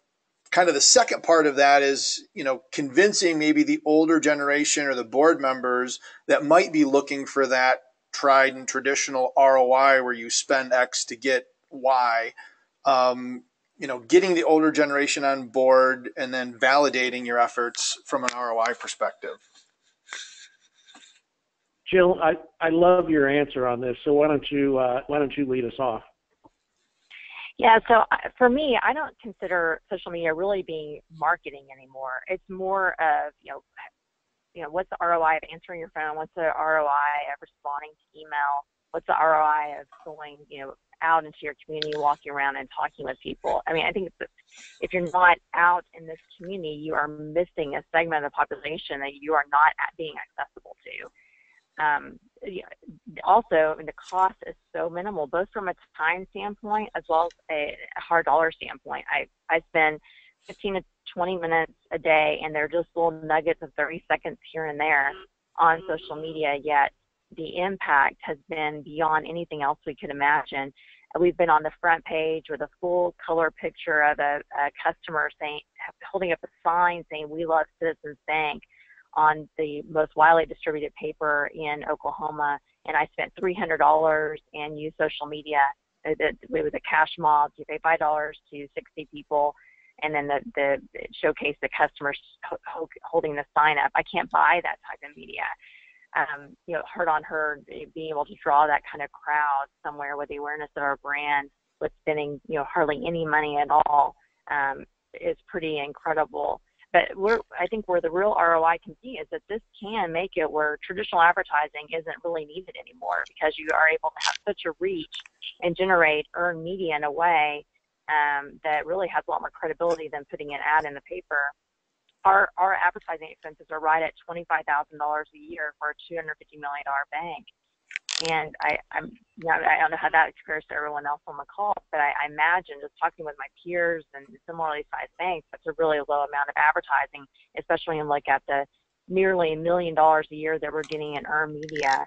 kind of the second part of that is, you know, convincing maybe the older generation or the board members that might be looking for that tried and traditional ROI where you spend X to get Y, you know, getting the older generation on board and then validating your efforts from an ROI perspective. Jill, I love your answer on this. So why don't you lead us off? Yeah. So for me, I don't consider social media really being marketing anymore. It's more of, you know, what's the ROI of answering your phone? What's the ROI of responding to email? What's the ROI of going, you know, out into your community, walking around and talking with people? I mean, I think if you're not out in this community, you are missing a segment of the population that you are not being accessible to. You know, also, I mean, the cost is so minimal, both from a time standpoint as well as a hard dollar standpoint. I spend 15 to 20 minutes a day, and they're just little nuggets of 30 seconds here and there on social media, yet the impact has been beyond anything else we could imagine. We've been on the front page with a full-color picture of a customer saying, holding up a sign saying, "We love Citizens Bank," on the most widely distributed paper in Oklahoma, and I spent $300 and used social media. It was a cash mob. You pay $5 to 60 people, and then the showcase the customers holding the sign up. I can't buy that type of media. You know, Herd on Herd, being able to draw that kind of crowd somewhere with the awareness of our brand, with spending, you know, hardly any money at all, is pretty incredible. But I think where the real ROI can be is that this can make it where traditional advertising isn't really needed anymore, because you are able to have such a reach and generate earned media in a way that really has a lot more credibility than putting an ad in the paper. Our advertising expenses are right at $25,000 a year for a $250 million bank. And I don't know how that compares to everyone else on the call, but I imagine just talking with my peers and similarly sized banks, that's a really low amount of advertising, especially when you look at the nearly $1 million a year that we're getting in earned media,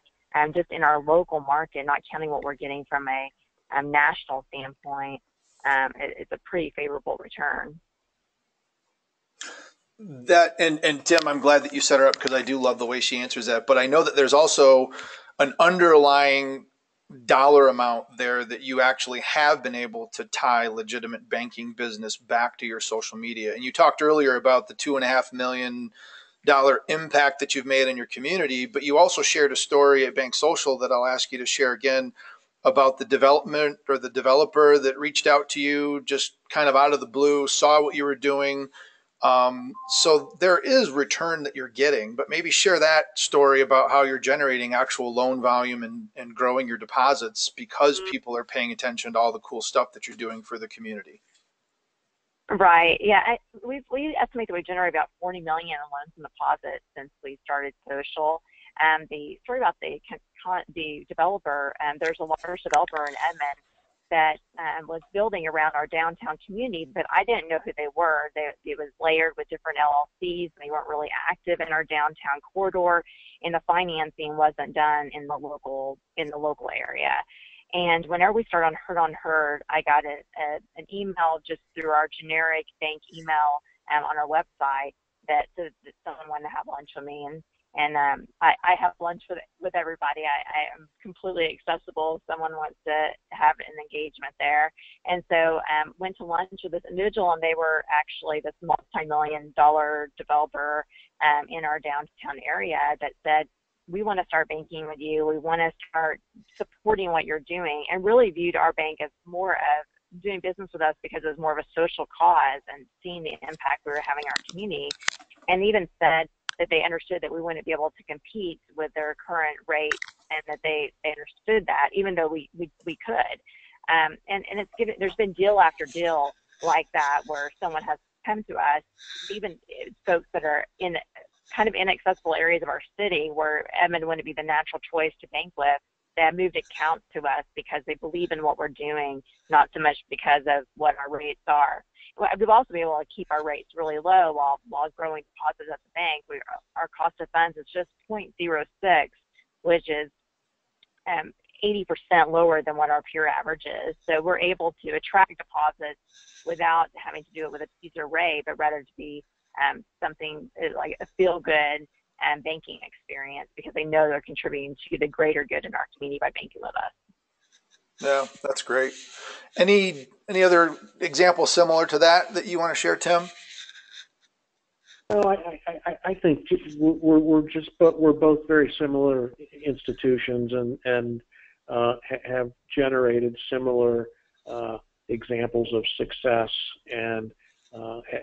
just in our local market, not counting what we're getting from a national standpoint. It's a pretty favorable return. That and Tim, I'm glad that you set her up because I do love the way she answers that, but I know that there's also an underlying dollar amount there that you actually have been able to tie legitimate banking business back to your social media. And you talked earlier about the $2.5 million impact that you've made in your community, but you also shared a story at Bank Social that I'll ask you to share again about the development or the developer that reached out to you just kind of out of the blue, saw what you were doing. So there is return that you're getting, but maybe share that story about how you're generating actual loan volume and growing your deposits because people are paying attention to all the cool stuff that you're doing for the community. Right. Yeah. We estimate that we generate about $40 million in loans and deposits since we started social. The story about the developer, there's a large developer in Edmond that was building around our downtown community, but I didn't know who they were. It was layered with different LLCs. They weren't really active in our downtown corridor, and the financing wasn't done in the local area. And whenever we started on Herd, I got an email just through our generic bank email on our website that someone wanted to have lunch with me. And I have lunch with everybody. I am completely accessible if someone wants to have an engagement there. And so went to lunch with this individual, and they were actually this multi-million-dollar developer in our downtown area that said, we want to start banking with you. We want to start supporting what you're doing, and really viewed our bank as more of doing business with us because it was more of a social cause and seeing the impact we were having in our community, and even said that they understood that we wouldn't be able to compete with their current rate, and that they understood that, even though we could. And it's given, there's been deal after deal like that where someone has come to us, even folks that are in kind of inaccessible areas of our city where Edmond wouldn't be the natural choice to bank with, that moved accounts to us because they believe in what we're doing, not so much because of what our rates are. We've also been able to keep our rates really low while growing deposits at the bank. Our cost of funds is just 0.06, which is 80% lower than what our peer average is. So we're able to attract deposits without having to do it with a teaser rate, but rather to be something like a feel-good banking experience, because they know they're contributing to the greater good in our community by banking with us. Yeah, that's great. Any other example similar to that you want to share, Tim? No, I think we're both very similar institutions and have generated similar examples of success, and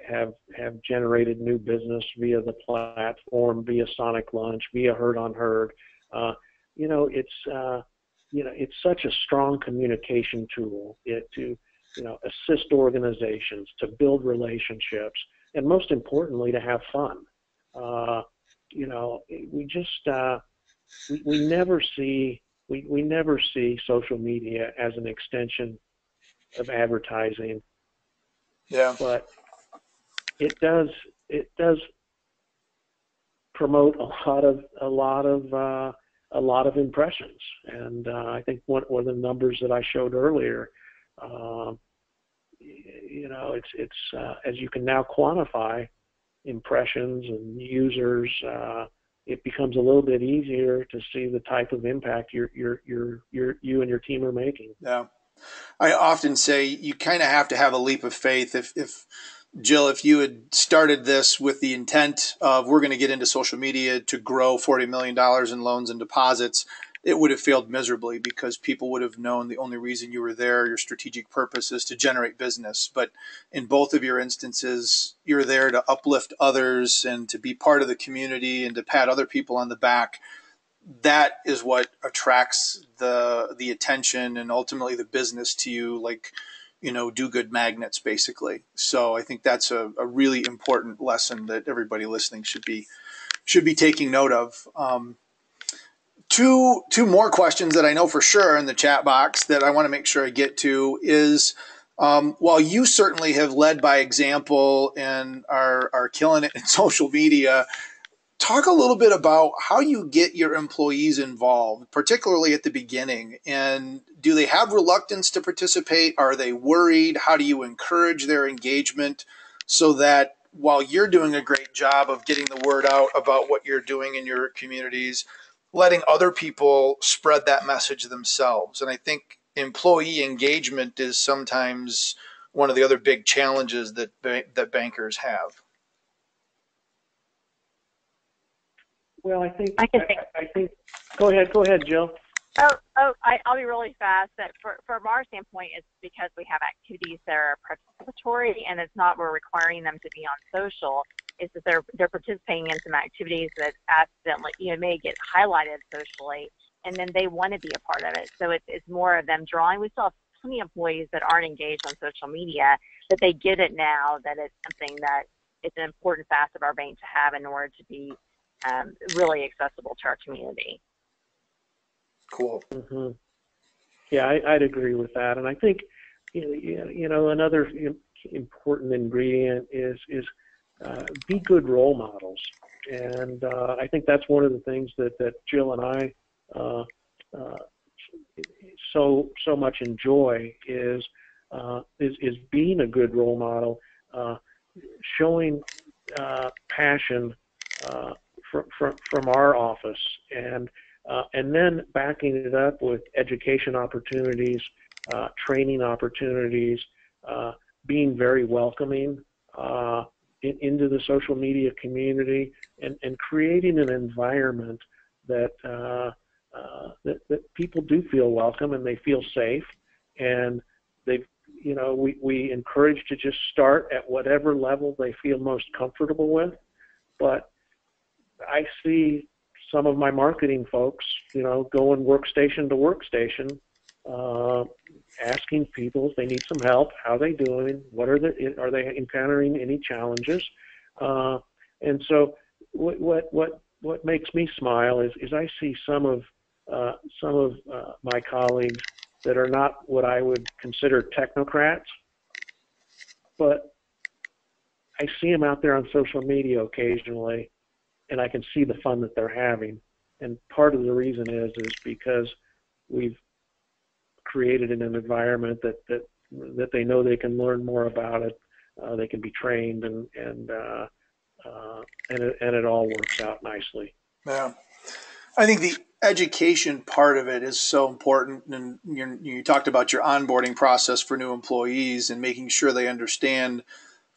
have generated new business via the platform, via Sonic Lunch, via Herd on Herd. It's such a strong communication tool to assist organizations to build relationships, and most importantly, to have fun. We never see social media as an extension of advertising. Yeah. But it does promote a lot of impressions, and I think one of the numbers that I showed earlier, it's as you can now quantify impressions and users, it becomes a little bit easier to see the type of impact you and your team are making. Yeah. I often say you kind of have to have a leap of faith. If Jill, if you had started this with the intent of we're going to get into social media to grow $40 million in loans and deposits, it would have failed miserably, because people would have known the only reason you were there, your strategic purpose, is to generate business. But in both of your instances, you're there to uplift others and to be part of the community and to pat other people on the back. That is what attracts the attention and ultimately the business to you, like, do good magnets, basically. So I think that's a really important lesson that everybody listening should be taking note of. Two more questions that I know for sure in the chat box that I want to make sure I get to is, while you certainly have led by example and are killing it in social media, talk a little bit about how you get your employees involved, particularly at the beginning. And do they have reluctance to participate? Are they worried? How do you encourage their engagement so that while you're doing a great job of getting the word out about what you're doing in your communities, letting other people spread that message themselves? And I think employee engagement is sometimes one of the other big challenges that bankers have. Well, I think. Go ahead, Jill. I'll be really fast. That from our standpoint, it's because we have activities that are participatory, and it's not we're requiring them to be on social. It's that they're participating in some activities that accidentally may get highlighted socially, and then they want to be a part of it. So it's more of them drawing. We still have plenty of employees that aren't engaged on social media, but they get it now that it's something that it's an important facet of our bank to have in order to be really accessible to our community. Cool. Mm-hmm. Yeah, I'd agree with that. And I think, another important ingredient is be good role models. And I think that's one of the things that Jill and I so much enjoy is being a good role model, showing passion from our office, and then backing it up with education opportunities, training opportunities, being very welcoming into the social media community, and creating an environment that people do feel welcome and they feel safe, and they've we encourage to just start at whatever level they feel most comfortable with. But I see some of my marketing folks, going workstation to workstation, asking people if they need some help, how are they doing, are they encountering any challenges? And so what makes me smile is I see some of my colleagues that are not what I would consider technocrats, but I see them out there on social media occasionally, and I can see the fun that they're having. And part of the reason is because we've created an environment that they know they can learn more about it, they can be trained, and it all works out nicely. Yeah, I think the education part of it is so important, and you talked about your onboarding process for new employees and making sure they understand.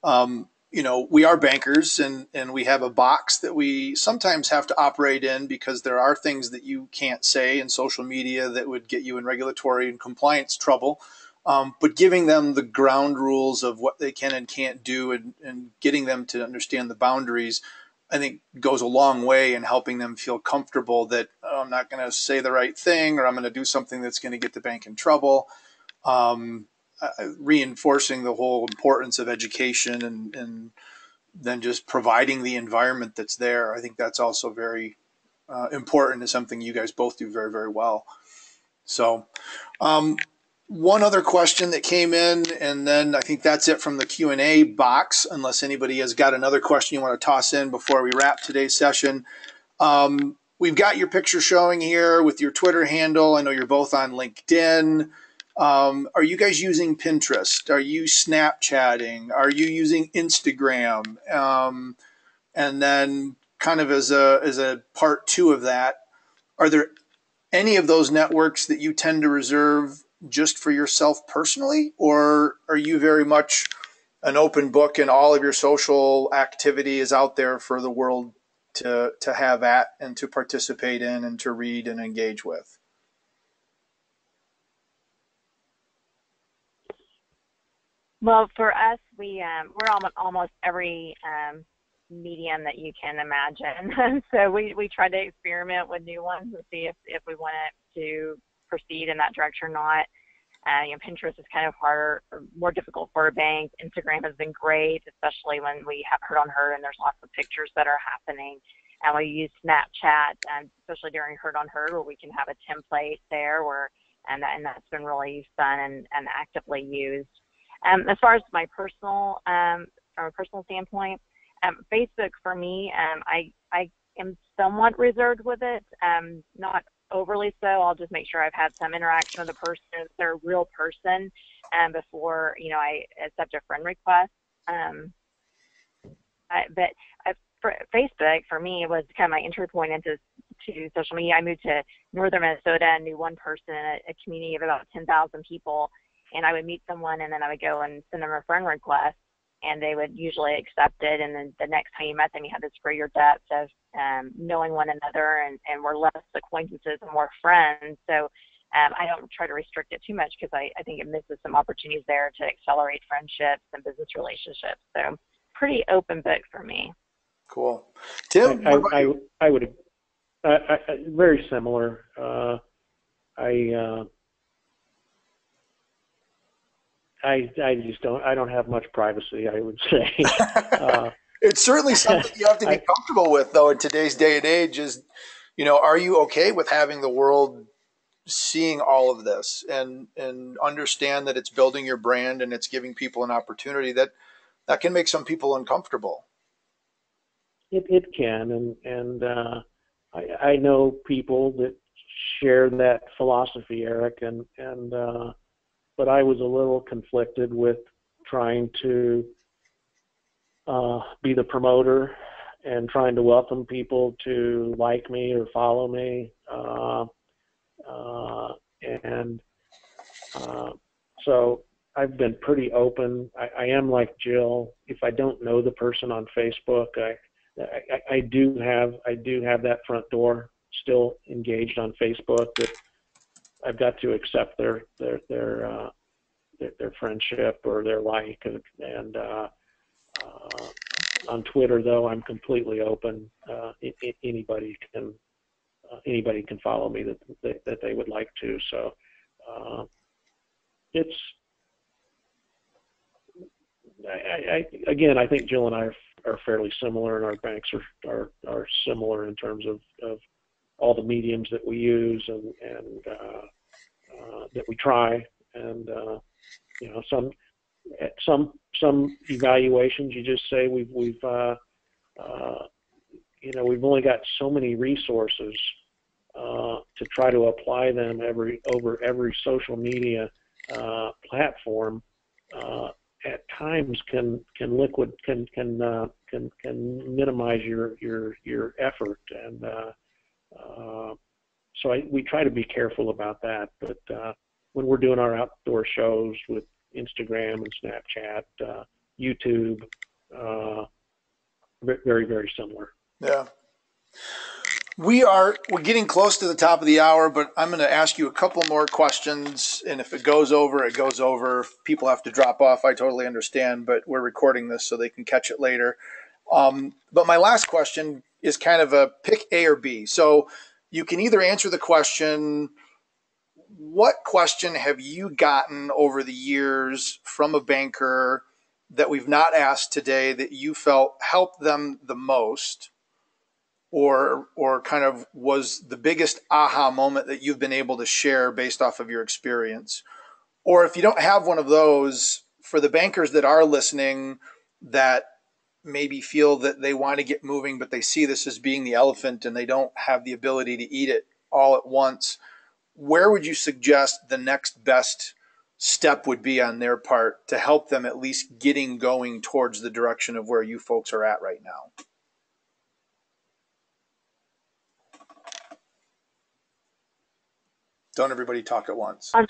We are bankers, and we have a box that we sometimes have to operate in because there are things that you can't say in social media that would get you in regulatory and compliance trouble. But giving them the ground rules of what they can and can't do, and getting them to understand the boundaries, I think goes a long way in helping them feel comfortable that I'm not going to say the right thing, or I'm going to do something that's going to get the bank in trouble. Reinforcing the whole importance of education and then just providing the environment that's there. I think that's also very important, and something you guys both do very, very well. So one other question that came in, and then I think that's it from the Q&A box, unless anybody has got another question you want to toss in before we wrap today's session. We've got your picture showing here with your Twitter handle. I know you're both on LinkedIn. Are you guys using Pinterest? Are you Snapchatting? Are you using Instagram? And then kind of as a part two of that, are there any of those networks that you tend to reserve just for yourself personally, or are you very much an open book and all of your social activity is out there for the world to have at and to participate in and to read and engage with? Well, for us, we're almost every medium that you can imagine. So we try to experiment with new ones and see if we want to proceed in that direction or not. Pinterest is kind of harder, or more difficult for a bank. Instagram has been great, especially when we have Herd on Herd and there's lots of pictures that are happening. And we use Snapchat, especially during Herd on Herd, where we can have a template there, and that's been really fun and actively used. As far as my personal, from a personal standpoint, Facebook for me, I am somewhat reserved with it, not overly so. I'll just make sure I've had some interaction with the person, if they're a real person, before I accept a friend request. But Facebook for me was kind of my entry point into social media. I moved to northern Minnesota and knew one person in a community of about 10,000 people, and I would meet someone and then I would go and send them a friend request, and they would usually accept it. And then the next time you met them, you had this greater depth of knowing one another, and we're less acquaintances and more friends. So I don't try to restrict it too much because I think it misses some opportunities there to accelerate friendships and business relationships. So pretty open book for me. Cool. Tim? I would very similar. I just don't. I don't have much privacy, I would say. It's certainly something you have to be comfortable with, though. In today's day and age, is are you okay with having the world seeing all of this and understand that it's building your brand and it's giving people an opportunity, that can make some people uncomfortable. It can, and I know people that share that philosophy, Eric, but I was a little conflicted with trying to be the promoter and trying to welcome people to like me or follow me, so I've been pretty open. I am like Jill. If I don't know the person on Facebook, I do have that front door still engaged on Facebook, that I've got to accept their friendship or their like, and on Twitter, though, I'm completely open. Anybody can follow me that they would like to. So I think Jill and I are fairly similar, and our banks are similar in terms of all the mediums that we use and that we try. Some evaluations, you just say we've only got so many resources to try to apply them over every social media platform. At times can minimize your effort, and so we try to be careful about that. But when we're doing our outdoor shows with Instagram and Snapchat, YouTube, very, very similar. Yeah. We're getting close to the top of the hour, but I'm going to ask you a couple more questions. And if it goes over, it goes over. If people have to drop off, I totally understand, but we're recording this so they can catch it later. But my last question is kind of a pick A or B. So you can either answer the question, what question have you gotten over the years from a banker that we've not asked today that you felt helped them the most? Or kind of was the biggest aha moment that you've been able to share based off of your experience? Or if you don't have one of those, for the bankers that are listening that maybe feel that they want to get moving, but they see this as being the elephant and they don't have the ability to eat it all at once, where would you suggest the next best step would be on their part to help them at least getting going towards the direction of where you folks are at right now? Don't everybody talk at once. On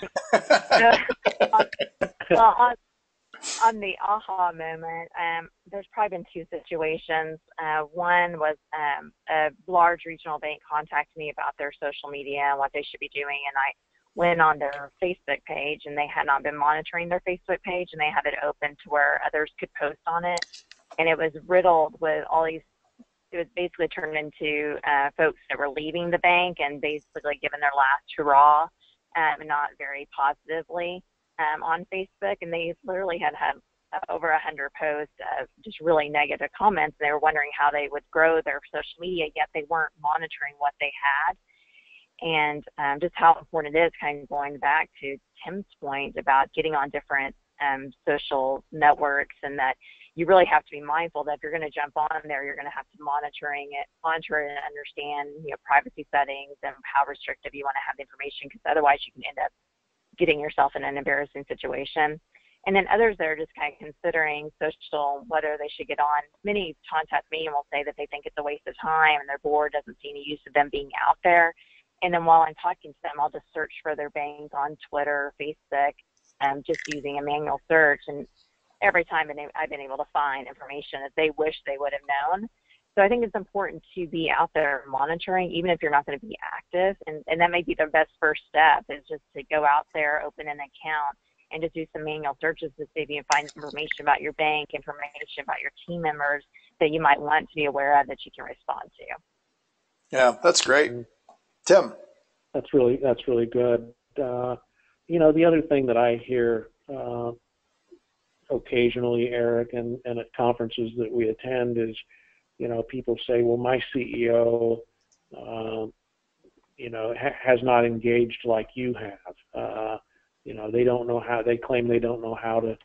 the aha moment, there's probably been two situations. One was a large regional bank contacted me about their social media and what they should be doing, and I went on their Facebook page, and they had not been monitoring their Facebook page, and they had it open to where others could post on it, and it was riddled with all these. It was basically turned into folks that were leaving the bank and basically giving their last hurrah, not very positively on Facebook. And they literally had over 100 posts of just really negative comments. They were wondering how they would grow their social media, yet they weren't monitoring what they had. And just how important it is, kind of going back to Tim's point about getting on different social networks, and that you really have to be mindful that if you're going to jump on there, you're going to have to monitor it, and understand, privacy settings and how restrictive you want to have the information, because otherwise you can end up getting yourself in an embarrassing situation. And then others that are just kind of considering social, whether they should get on. Many contact me and will say that they think it's a waste of time and their board doesn't see any use of them being out there. And then while I'm talking to them, I'll just search for their bank on Twitter, Facebook, just using a manual search, and every time I've been able to find information that they wish they would have known. So I think it's important to be out there monitoring, even if you're not going to be active. And that may be the best first step, is just to go out there, open an account, and just do some manual searches to see if you can find information about your bank, information about your team members that you might want to be aware of that you can respond to. Yeah, that's great. Tim? That's really good. The other thing that I hear occasionally, Eric, and at conferences that we attend is, people say, well, my CEO, has not engaged like you have. They don't know how, they claim they don't know how to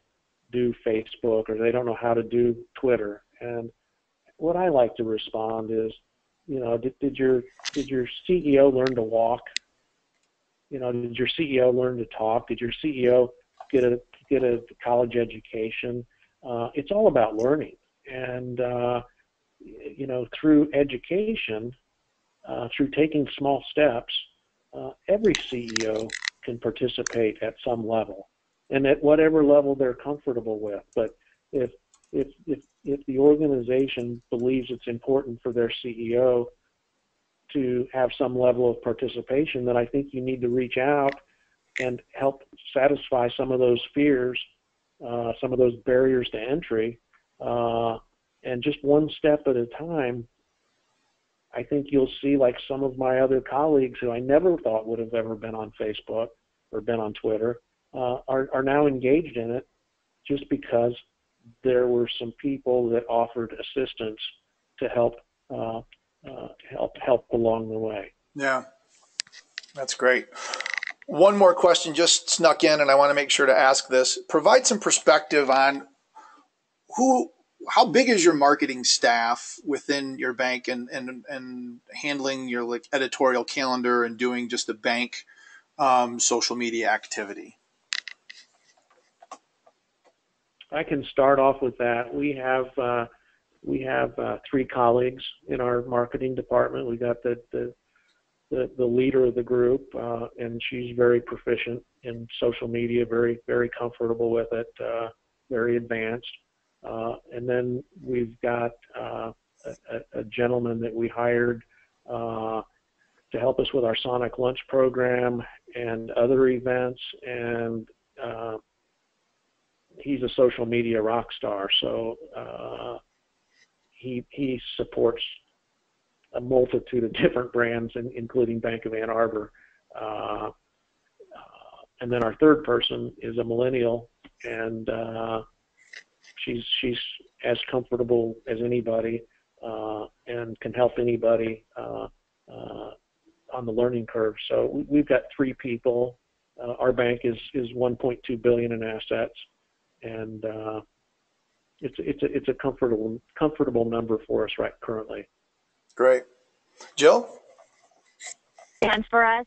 do Facebook, or they don't know how to do Twitter. And what I like to respond is, did your CEO learn to walk? Did your CEO learn to talk? Did your CEO get a college education? It's all about learning, and through education, through taking small steps, every CEO can participate at some level, and at whatever level they're comfortable with. But if the organization believes it's important for their CEO to have some level of participation, then I think you need to reach out and help satisfy some of those fears, some of those barriers to entry, and just one step at a time. I think you'll see, like some of my other colleagues who I never thought would have ever been on Facebook or been on Twitter, are now engaged in it, just because there were some people that offered assistance to help help along the way. Yeah, that's great. One more question just snuck in, and I want to make sure to ask this. Provide some perspective on how big is your marketing staff within your bank, and handling your editorial calendar and doing just the bank social media activity? I can start off with that. We have three colleagues in our marketing department. We got the leader of the group, and she's very proficient in social media, very, very comfortable with it, very advanced. And then we've got a gentleman that we hired to help us with our Sonic Lunch program and other events, and he's a social media rock star, so he supports a multitude of different brands, including Bank of Ann Arbor. And then our third person is a millennial, and she's as comfortable as anybody, and can help anybody on the learning curve. So we've got three people. Our bank is $1.2 billion in assets, and it's a comfortable number for us currently. Great. Jill? And for us,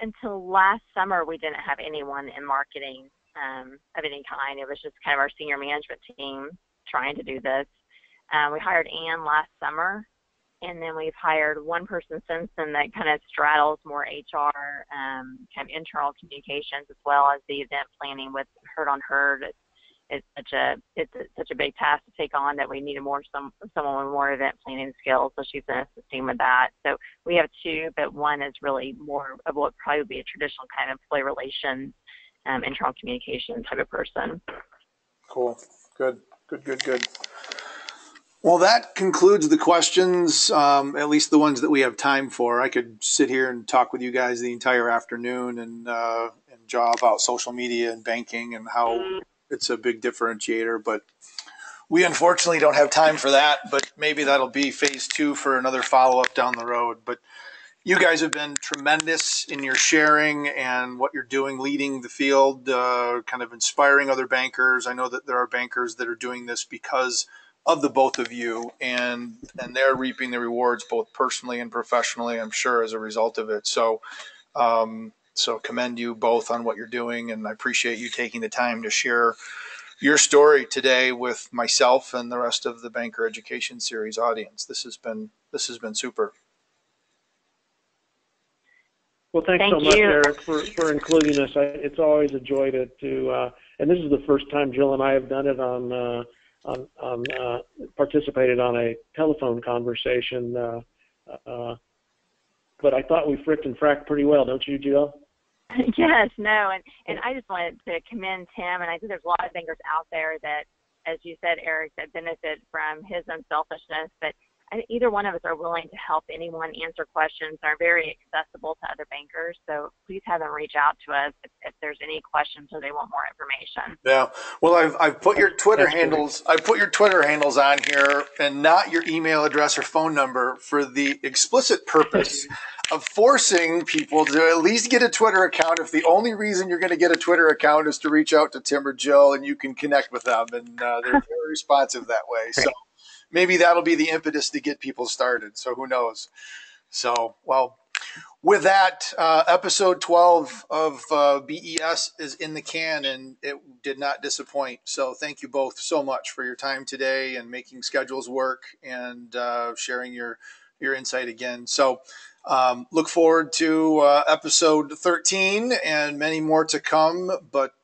until last summer, we didn't have anyone in marketing of any kind. It was just kind of our senior management team trying to do this. We hired Ann last summer, and then we've hired one person since then that kind of straddles more HR, kind of internal communications, as well as the event planning with Herd on Herd. It's such a big task to take on that we needed someone with more event planning skills, so she's been assisting with that. So we have two, but one is really more of what probably would be a traditional kind of employee relations, internal communication type of person. Cool. Good. Well, that concludes the questions, at least the ones that we have time for. I could sit here and talk with you guys the entire afternoon and jaw about social media and banking and how it's a big differentiator, but we unfortunately don't have time for that. But maybe that'll be phase 2 for another follow-up down the road. But you guys have been tremendous in your sharing and what you're doing, leading the field, kind of inspiring other bankers. I know that there are bankers that are doing this because of the both of you, and they're reaping the rewards both personally and professionally, I'm sure, as a result of it. So, so commend you both on what you're doing, and I appreciate you taking the time to share your story today with myself and the rest of the Banker Education Series audience. This has been super. Well, thank you so much, Eric, for including us. It's always a joy to and this is the first time Jill and I have done it participated on a telephone conversation. But I thought we fricked and fracked pretty well, don't you, Jill? Yes, no, and I just wanted to commend Tim, and I think there's a lot of bankers out there that, as you said, Eric, that benefit from his unselfishness, but And either one of us are willing to help anyone answer questions, are very accessible to other bankers. So please have them reach out to us if there's any questions or they want more information. Yeah. Well, I've put your Twitter handles, I put your Twitter handles on here and not your email address or phone number for the explicit purpose of forcing people to at least get a Twitter account if the only reason you're going to get a Twitter account is to reach out to Tim or Jill and you can connect with them. And they're very responsive that way. Great. So maybe that'll be the impetus to get people started. So who knows? So, well, with that, episode 12 of BES is in the can, and it did not disappoint. So thank you both so much for your time today and making schedules work and sharing your insight again. So look forward to episode 13 and many more to come. But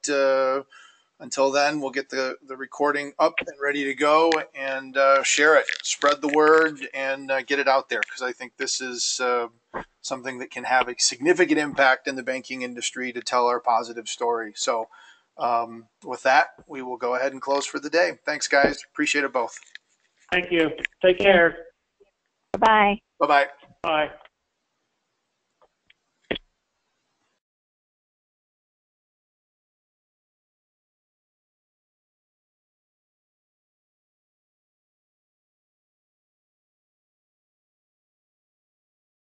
until then, we'll get the recording up and ready to go and share it, spread the word, and get it out there, because I think this is something that can have a significant impact in the banking industry to tell our positive story. So with that, we will go ahead and close for the day. Thanks, guys. Appreciate it both. Thank you. Take care. Bye-bye. Bye-bye. Bye.